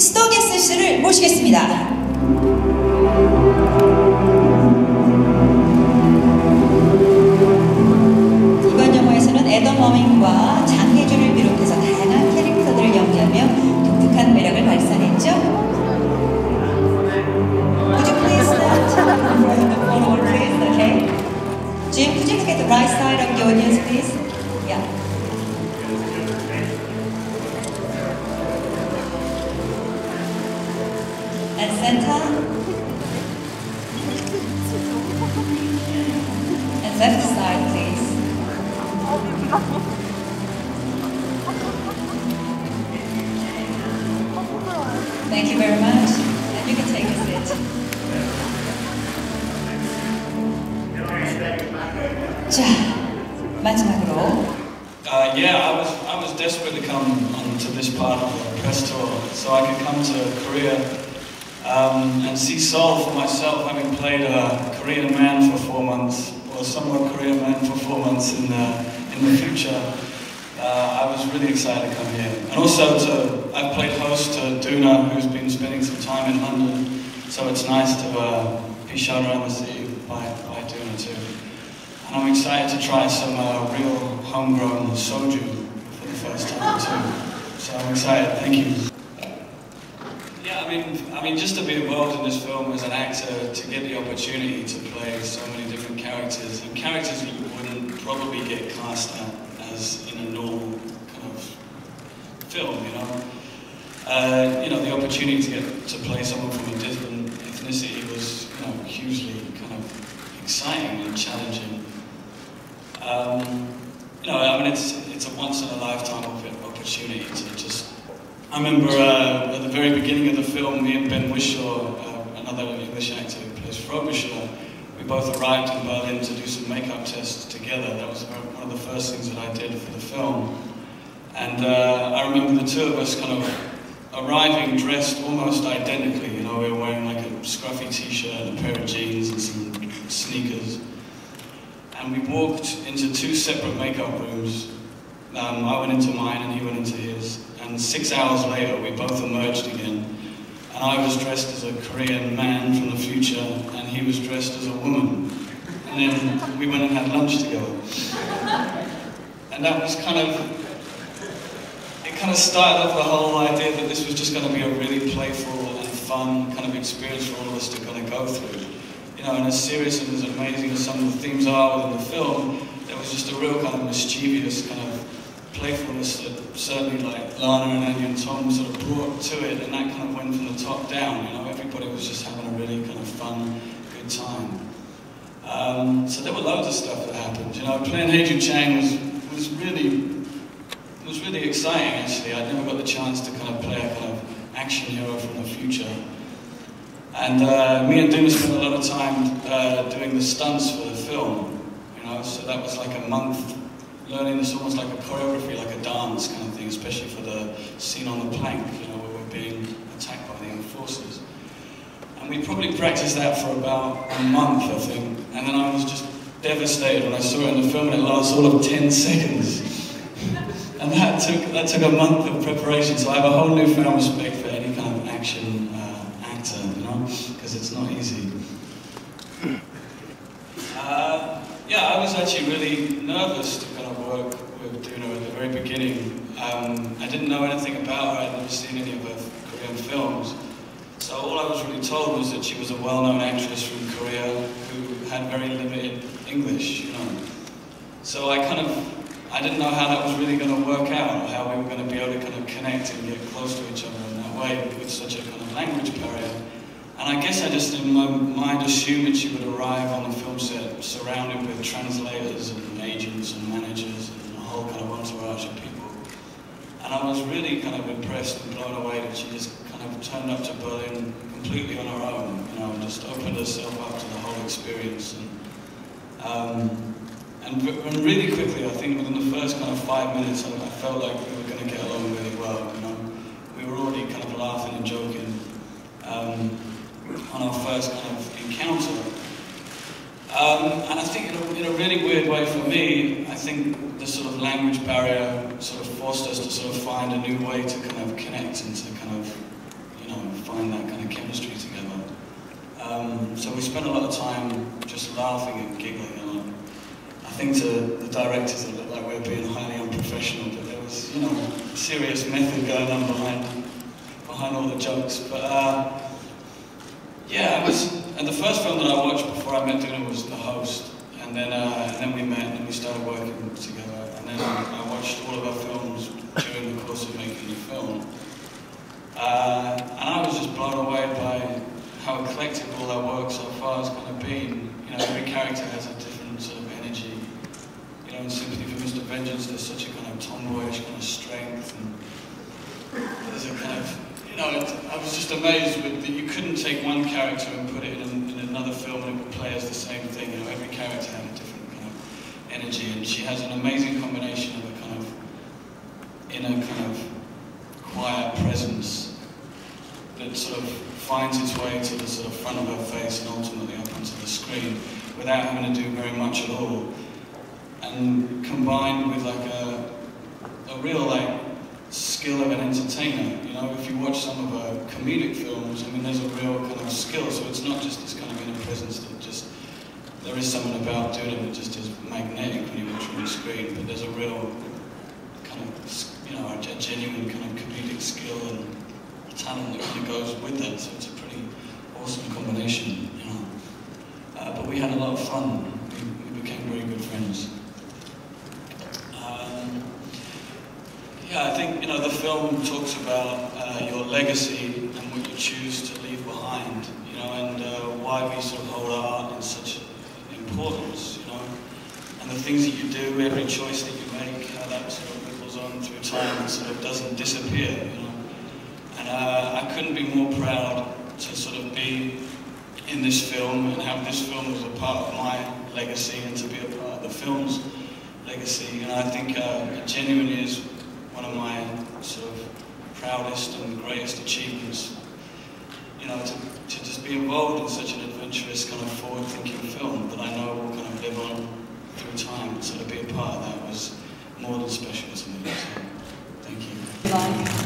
스토게스 씨를 모시겠습니다. 이번 영화에서는 에더 머밍과 장혜주를 비롯해서 다양한 캐릭터들을 연기하며 독특한 매력을 발산했죠. Would you please stand? Okay. Jim, could you look at the right side of the audience, please? Yeah. And center. And left side, please. Thank you very much. And you can take a seat. 자, 마지막으로. Yeah, I was desperate to come onto this part of the press tour so I could come to Korea and see Seoul for myself, having played a Korean man for 4 months, or somewhat Korean man for 4 months in the future. I was really excited to come here, and also I played host to Doona, who's been spending some time in London, so it's nice to be shown around the city by Doona too. And I'm excited to try some real homegrown soju for the first time too. So I'm excited, thank you. Yeah, I mean, just to be involved in this film as an actor, to get the opportunity to play so many different characters, and characters that you wouldn't probably get cast as in a normal kind of film, you know? The opportunity to get to play someone from a different ethnicity was, you know, hugely kind of exciting and challenging. It's a once-in-a-lifetime opportunity to just... I remember at the very beginning of the film, me and Ben Wishaw, another English actor who plays Frobisher, we both arrived in Berlin to do some makeup tests together. That was one of the first things that I did for the film. And I remember the two of us kind of arriving dressed almost identically. You know, we were wearing like a scruffy t-shirt, a pair of jeans and some sneakers. And we walked into two separate makeup rooms. I went into mine and he went into his. And 6 hours later, we both emerged again. And I was dressed as a Korean man from the future, and he was dressed as a woman. And then we went and had lunch together. And that was it started off the whole idea that this was just going to be a really playful and fun kind of experience for all of us to kind of go through. You know, and as serious and as amazing as some of the themes are within the film, there was just a real kind of mischievous kind of playfulness that certainly like Lana and Andy and Tom sort of brought to it, and that kind of went from the top down. You know, everybody was just having a really kind of fun, good time. So there were loads of stuff that happened. You know, playing Hae-Joo Chang was really exciting actually. I'd never got the chance to kind of play a kind of action hero from the future. And me and Doona spent a lot of time doing the stunts for the film, you know, so that was like a month learning this almost like a choreography, like a dance kind of thing, especially for the scene on the plank, you know, where we're being attacked by the enforcers. And we probably practiced that for about a month, I think, and then I was just devastated when I saw it in the film, and it lasts all of 10 seconds. And that took a month of preparation, so I have a whole newfound respect for any kind of action actor, you know, because it's not easy. I was actually really nervous to kind of work with Doona at the very beginning. I didn't know anything about her, I'd never seen any of her Korean films. So all I was really told was that she was a well-known actress from Korea who had very limited English, you know. So I didn't know how that was really going to work out, or how we were going to be able to kind of connect and get close to each other in that way with such a kind of language barrier. And I guess I just, in my mind, assumed that she would arrive on the film set surrounded with translators and agents and managers and a whole kind of entourage of people. And I was really kind of impressed and blown away that she just kind of turned up to Berlin completely on her own, you know, and just opened herself up to the whole experience. And really quickly, I think within the first kind of 5 minutes, I felt like we were going to get along really well, you know. We were already kind of laughing and joking on our first kind of encounter. And I think in a really weird way for me, I think the sort of language barrier sort of forced us to sort of find a new way to kind of connect and to kind of find that kind of chemistry together. So we spent a lot of time just laughing and giggling a lot. I think to the directors it looked like we were being highly unprofessional, but there was, you know, serious method going on behind all the jokes. But yeah, it was. And the first film that I watched before I met Doona was The Host, and then we met and we started working together. And then I watched all of our films during the course of making the film, and I was just blown away by how eclectic all our work so far has kind of been. You know, every character has a different sort of energy. You know, in Sympathy for Mr. Vengeance, there's such a kind of tomboyish kind of strength, and there's a kind of, you know, I was just amazed with that you couldn't take one character and put it in another film and it would play as the same thing. You know, every character had a different kind of energy, and she has an amazing combination of a kind of inner kind of quiet presence that sort of finds its way to the sort of front of her face and ultimately up onto the screen without having to do very much at all. And combined with like a real like skill of an entertainer. You know, if you watch some of her comedic films, I mean, there's a real kind of skill, so it's not just this kind of inner presence that just, there is something about Doona that just is magnetic when you watch on the screen, but there's a real kind of, you know, a genuine kind of comedic skill and talent that kind of goes with that, so it's a pretty awesome combination, you know. But we had a lot of fun. We became very good friends. Yeah, I think, you know, the film talks about your legacy and what you choose to leave behind, you know, and why we sort of hold our art in such importance, you know, and the things that you do, every choice that you make, how that sort of ripples on through time and sort of doesn't disappear, you know. And I couldn't be more proud to sort of be in this film and have this film as a part of my legacy and to be a part of the film's legacy. And I think it genuinely is one of my sort of proudest and greatest achievements, you know, to just be involved in such an adventurous kind of forward-thinking film that I know will kind of live on through time. So to be a part of that was more than special to me. So, thank you. Bye.